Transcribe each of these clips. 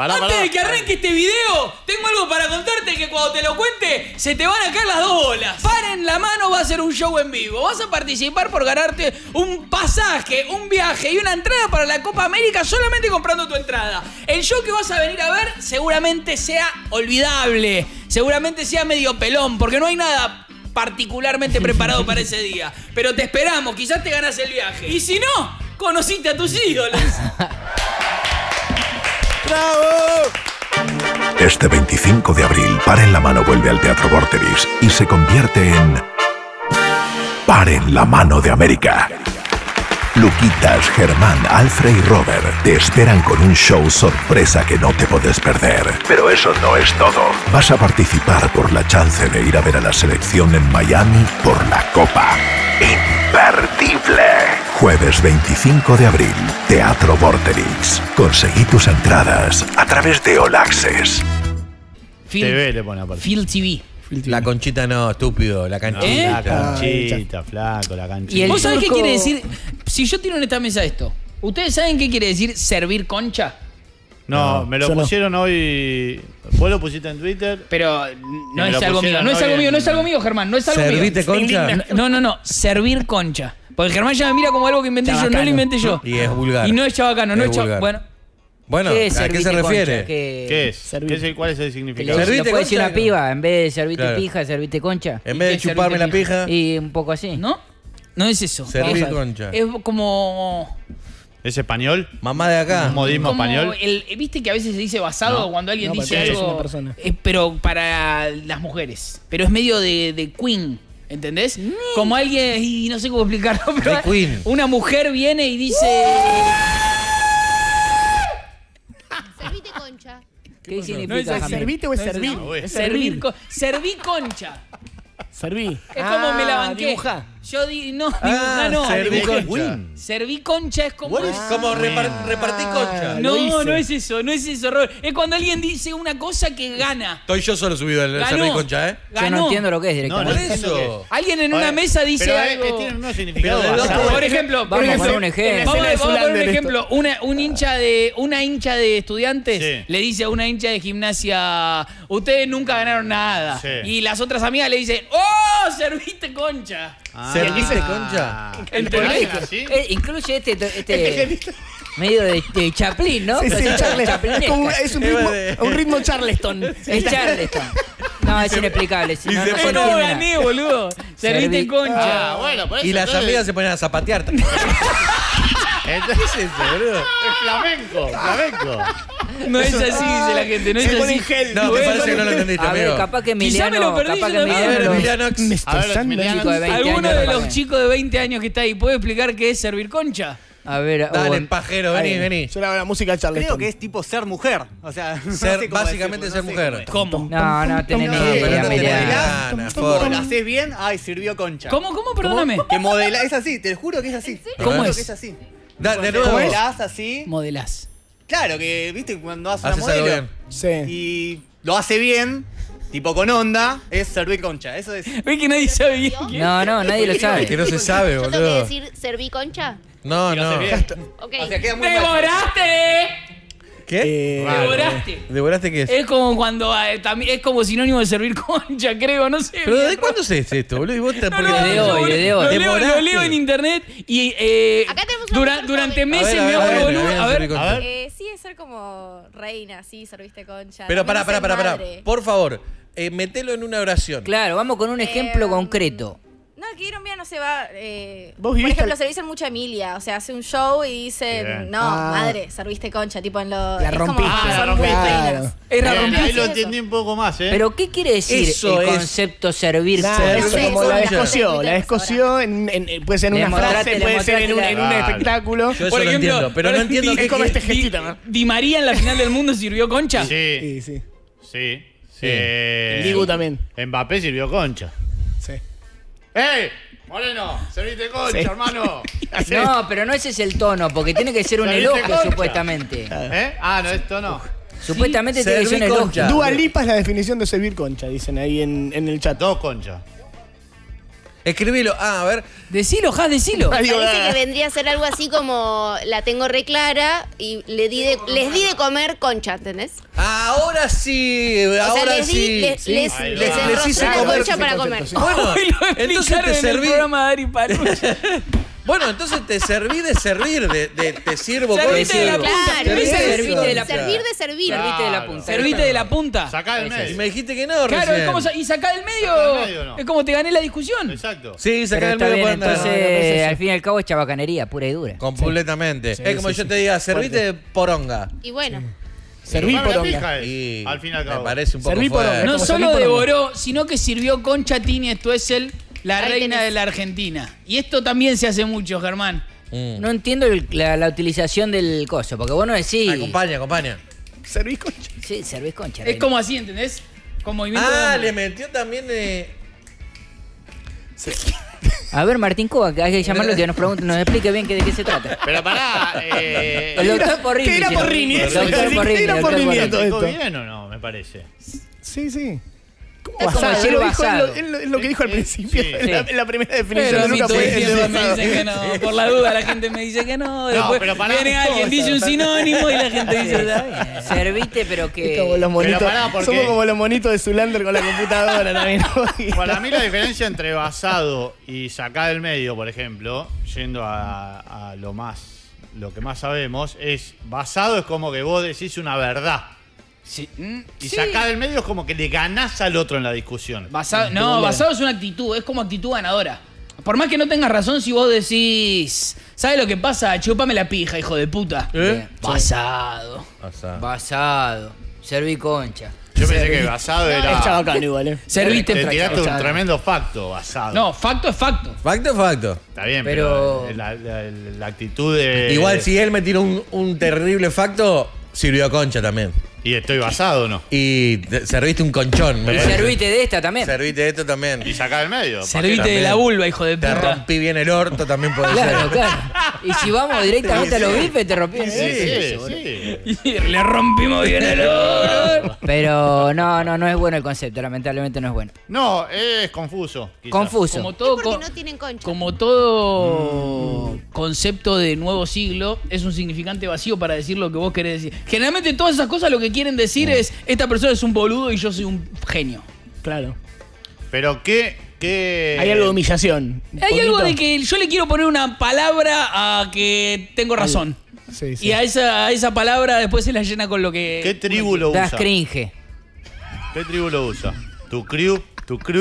Antes de que arranque este video, tengo algo para contarte que cuando te lo cuente, se te van a caer las dos bolas. Paren la mano va a ser un show en vivo. Vas a participar por ganarte un pasaje, un viaje y una entrada para la Copa América solamente comprando tu entrada. El show que vas a venir a ver seguramente sea olvidable, seguramente sea medio pelón, porque no hay nada particularmente preparado para ese día. Pero te esperamos, quizás te ganas el viaje. Y si no, conociste a tus ídolos. ¡Bravo! Este 25 de abril, Paren la mano vuelve al Teatro Vorterix y se convierte en Paren la mano de América. Luquitas, Germán, Alfred y Robert te esperan con un show sorpresa que no te podés perder. Pero eso no es todo. Vas a participar por la chance de ir a ver a la selección en Miami por la Copa. ¡Imperdible! Jueves 25 de abril, Teatro Vorterix. Conseguí tus entradas a través de All Access. TV le pone aparte. Phil TV. La conchita no, estúpido, la canchita. La canchita, flaco, la canchita. ¿Vos sabés qué quiere decir? Si yo tiro en esta mesa esto, ¿ustedes saben qué quiere decir servir concha? No, me lo pusieron hoy. Vos lo pusiste en Twitter. Pero no es algo mío, no es algo mío, no es algo mío, Germán, no es algo mío. ¿Serviste concha? No, no, no, servir concha. Porque Germán ya me mira como algo que inventé yo, no lo inventé yo. Y es vulgar. Y no es chabacano, no es chabacano. Bueno, ¿a qué se refiere? ¿Qué es? ¿Cuál es el significado? Servite concha. Una piba, en vez de servite pija, servite concha. En vez de chuparme la pija. Y un poco así. ¿No? No es eso. Servir concha. Es como... ¿Es español? Mamá de acá. ¿Un modismo español? Viste que a veces se dice basado cuando alguien dice algo. Pero para las mujeres. Pero es medio de queen. ¿Entendés? Mm. Como alguien... Y no sé cómo explicarlo, pero... De queen. Una mujer viene y dice... ¿Qué significa? No es servite o es servir. No, es servir. Serví concha. Serví. Es como me la banqué. Dibuja. Yo di, no, dibuja no. Serví concha. Serví concha es como... Es como repartí concha. No, no es eso, no es eso, Robert. Es cuando alguien dice una cosa que gana. Estoy yo solo subido al serví concha, ¿eh? Ganó. Yo no entiendo lo que es directamente. No, no es eso. Alguien en una mesa dice pero algo... Pero tiene unos significados. Por ejemplo, vamos a poner un ejemplo. Vamos a poner un ejemplo. Una hincha de Estudiantes le dice a una hincha de Gimnasia, ustedes nunca ganaron nada. Sí. Y las otras amigas le dicen, ¡oh, serviste concha! ¿Serviste concha? Incluye este medio de Chaplin, ¿no? Sí, es un ritmo Charleston. Es Charleston. No, es inexplicable. Si no, no gané, boludo. Serviste concha. Bueno, por eso, y las amigas se ponen a zapatear. ¿Qué es eso, boludo? Es flamenco, flamenco. No es así, dice la gente, no es así. No, me parece que no lo entendiste, amigo. Capaz que Emiliano... Quizá me lo perdí yo también. A ver, Emiliano... ¿Alguno de los chicos de 20 años que está ahí puede explicar qué es servir concha? A ver... Dale, pajero, vení, vení. Yo la música de Charleston. Creo que es tipo ser mujer. O sea, básicamente ser mujer. ¿Cómo? No, no tenés ni idea. Cuando la haces bien, ay, sirvió concha. ¿Cómo? ¿Cómo? Perdóname. Que modelás, es así, te juro que es así. ¿Cómo es? Es así. De nuevo. Modelás así. Modelás. Claro, que viste cuando hace una modelo y lo hace bien, tipo con onda, es serví concha. Eso es. ¿Ves que nadie sabe bien? No, no, nadie lo sabe. Que no se sabe, boludo. ¿Yo tengo que decir serví concha? No, no. Okay. O sea, queda muy ¡devoraste! ¿Qué? Devoraste. ¿Devoraste qué es? Es como cuando es como sinónimo de servir concha, creo, no sé. ¿Pero de cuándo se es esto, boludo? De hoy. Lo leo en internet y acá tenemos durante meses me hago boludo. A ver, sí, es ser como reina, sí, serviste concha. Pero pará. Por favor, metelo en una oración. Claro, vamos con un ejemplo concreto. No, que Iron no se va... por ejemplo, se lo dicen mucho a Emilia. O sea, hace un show y dicen... Bien. No, madre, serviste concha. Tipo en los... La rompiste. La rompiste. Claro. Ahí lo entendí un poco más, ¿eh? Pero, ¿qué quiere decir eso el concepto servir? Como la descoció. La descoció puede ser en una frase, puede ser en un espectáculo. Yo eso lo entiendo, pero no entiendo qué... Es como este gestito, ¿no? ¿Di María en la final del mundo sirvió concha? Sí. Sí. Sí. El Dibu también. Mbappé sirvió concha. Sí. ¡Ey! Moreno, servite concha, hermano. No, pero no ese es el tono, porque tiene que ser un elogio, supuestamente. ¿Eh? Ah, no es tono. Supuestamente tiene que ser un elogio. Dua Lipa es la definición de servir concha, dicen ahí en el chat. Dos conchas. Escribilo, a ver. Decilo, Jas, decilo. Parece que vendría a ser algo así como la tengo re clara y les di de comer concha, ¿entendés? Ahora sí, ahora o sea, les hice la concha para comer. Bueno, entonces te serví. El programa de Ari Parucha. Bueno, entonces te serví de servir, te sirvo con el sirvo. Claro, serviste de la punta. Sacá del medio. Y me dijiste que no, claro, es como, y sacá del medio. Sacá del medio, no. Es como te gané la discusión. Exacto. Sí, sacá del medio. Bien, entonces, al fin y al cabo es chabacanería, pura y dura. Completamente. Sí, es como yo te diga, servite de poronga. Y bueno. Serví poronga. Y al fin y al cabo. Me parece un poco fuerte. No solo devoró, sino que sirvió con Chatini, esto es el... La ahí reina tenés. De la Argentina. Y esto también se hace mucho, Germán. No entiendo la utilización del coso, porque vos no decís... Acompaña. ¿Servís concha? Sí, servís concha. Es reina. Como así, ¿entendés? Con movimiento de... le metió también... Sí. A ver, Martín Cuba, que hay que llamarlo que nos explique bien de qué se trata. Pero pará... Doctor Porrini. ¿Qué era Porrini? ¿Qué era Porrini? ¿Todo bien o no, me parece? Sí. Es lo que dijo al principio. Sí. La primera definición de nunca fue. Me dicen que no. Por la duda, la gente me dice que no. Después viene alguien, dice un sinónimo y la gente dice. Serviste, pero que. Somos como los monitos de Zoolander con la computadora también. Para mí, la diferencia entre basado y sacar del medio, por ejemplo, yendo a lo que más sabemos, es basado es como que vos decís una verdad. Sí. Y sacar del medio es como que le ganás al otro en la discusión. Basado es una actitud, es como actitud ganadora. Por más que no tengas razón, si vos decís, ¿sabes lo que pasa? Chúpame la pija, hijo de puta. Basado. Serví concha. Yo pensé que basado era... Es chabacán igual, Serviste te tiraste un tremendo facto, basado. No, facto es facto. Facto es facto. Está bien, pero la actitud de... Igual si él me tiró un terrible facto, sirvió concha también. Y estoy basado, ¿no? Y serviste un conchón. Y serviste de esta también. Serviste de esto también. Y sacá del medio. Serviste de la vulva, hijo de puta. Te rompí bien el orto, también puede ser. Claro. Y si vamos directamente a los bifes, te rompí bien el orto. Sí. Le rompimos bien el orto. Pero no es bueno el concepto, lamentablemente no es bueno. No, es confuso. Quizás. Confuso. Como todo, porque no tienen concha. Como todo concepto de nuevo siglo, es un significante vacío para decir lo que vos querés decir. Generalmente todas esas cosas lo que quieren decir es, esta persona es un boludo y yo soy un genio. Claro. Pero ¿qué? Hay algo de humillación. Hay algo de que yo le quiero poner una palabra a que tengo razón. Sí. Y a esa palabra después se la llena con lo que... ¿Qué tribu lo usa? Das cringe. ¿Qué tribu lo usa? ¿Tu crew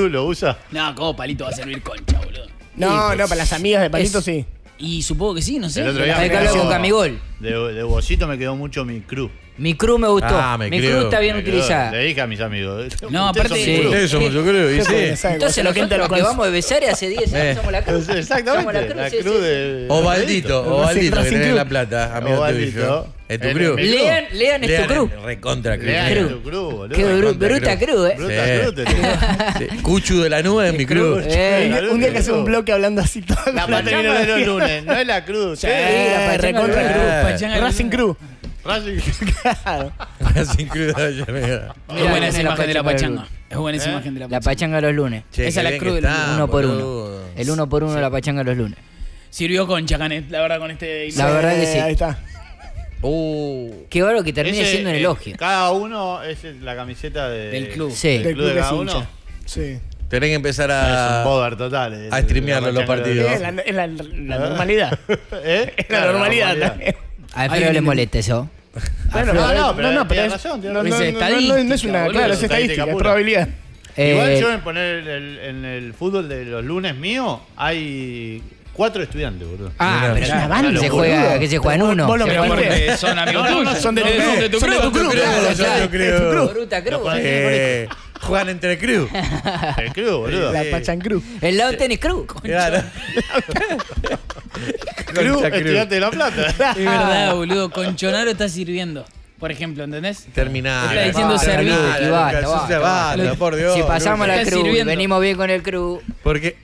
lo usa? No, como Palito va a servir concha, boludo. No, para las amigas de Palito sí. Y supongo que sí, no sé. El otro día con Camigol. De Bocito me quedó mucho mi crew. Mi crew me gustó. Mi crew está bien utilizada. Le dije a mis amigos. No, aparte. Eso, yo creo. Entonces, lo que vamos de Besaria hace 10 años somos la cruz. Exactamente. La cruz de. Ovaldito, que tiene la plata. Ovaldito. Es tu crew. Lean es tu crew. Recontra crew. Lean es tu crew, boludo. Qué bruta crew, Cuchu de la nube es mi crew. Un día que hace un bloque hablando así todo. La plata vino de los lunes. No es la crew. Sí, la recontra crew. Racing crew. Claro. Es buena esa imagen de la pachanga. Es buena esa imagen de la pachanga. La pachanga los lunes. Che, esa es la cruz del uno por uno. El uno por uno de la pachanga los lunes. Sirvió concha, Canet, la verdad, con este... La verdad que sí. Ahí está. Qué bárbaro que termine siendo un elogio. Cada uno es la camiseta del club. Sí. Del club de cada uno. Sí. Tenés que empezar a... Es un poder total. A streamearlo los partidos. Es la normalidad. Es la normalidad también. A Alfredo le molesta eso. Bueno, no, pero no es una... Claro, es estadística, es probabilidad. Igual yo en poner en el fútbol de los lunes mío, hay 4 estudiantes, boludo. Pero es una banda. Que se juega en uno. Vos lo que son amigos tuyos. Son de tu club. Juegan entre el crew. El crew, boludo. La Pachan Crew. El lado tenis crew. Claro. Crew, estudiante de La Plata. Es verdad, boludo. Conchonaro está sirviendo. Por ejemplo, ¿entendés? Terminado. Está diciendo servir. Basta, por Dios. Si pasamos la crew, venimos bien con el crew. Porque,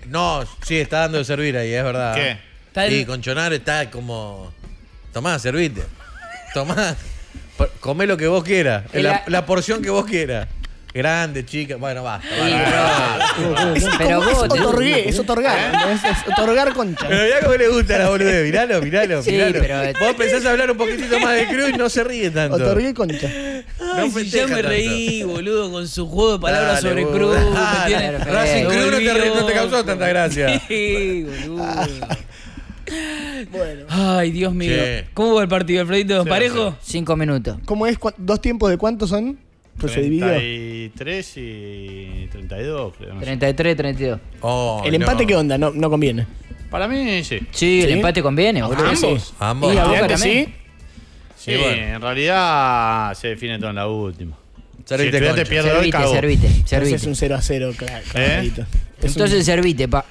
está dando de servir ahí, es verdad. ¿Qué? Sí, Conchonaro está como... Tomá, servite. Tomá. Comé lo que vos quieras. La porción que vos quieras. Grande, chica. Bueno, basta. Pero vos, es otorgué, es otorgar. Es otorgar concha. Pero mirá cómo le gusta a la boludez. Miralo, miralo, miralo. Sí, pero... Vos empezás a hablar un poquitito más de Cruz y no se ríe tanto. Otorgué concha. Ay, no si yo me tanto. Reí, boludo, con su juego de palabras. Dale, sobre Cruz. Racing Cruz no te causó tanta gracia. Sí, boludo. Bueno. Ay, Dios mío. Sí. ¿Cómo va el partido, Alfredito? Sí, ¿parejo? Sí. 5 minutos. ¿Cómo es? ¿Dos tiempos de cuántos son? Pues 33 y 32, creo. No 33 y 32. Oh, ¿el empate qué onda? No conviene. Para mí, sí. Sí, el empate conviene. ¿Ambos? Ambos. ¿Y la Boca también? Sí, sí, bueno. En realidad se define todo en la última. Servite, si te pierde hoy, cago. Servite. Es un 0-0, claro. Entonces servite, pa.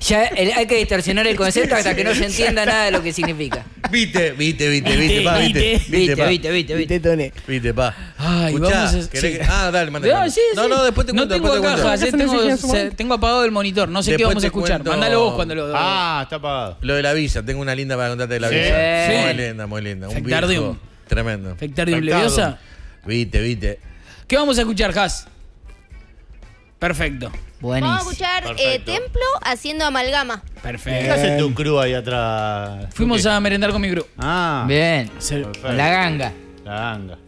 Ya hay que distorsionar el concepto hasta que no se entienda nada de lo que significa. Viste, pa. Ay, vamos a... sí. Ah, dale, mandale. No, después te cuento. No tengo cajas, tengo apagado el monitor. No sé después qué vamos a escuchar. Cuento... Mándalo vos cuando lo... Ah, está apagado. Lo de la visa, tengo una linda para contarte de la visa. Sí. Muy linda, muy linda. Un viejo tremendo. Fectardium Leviosa. Viste. ¿Qué vamos a escuchar, Has? Perfecto. Buenísimo. Vamos a escuchar Templo haciendo amalgama. Perfecto. ¿Qué haces tu crew ahí atrás? Fuimos a merendar con mi crew. Ah. Bien. Perfecto. La ganga.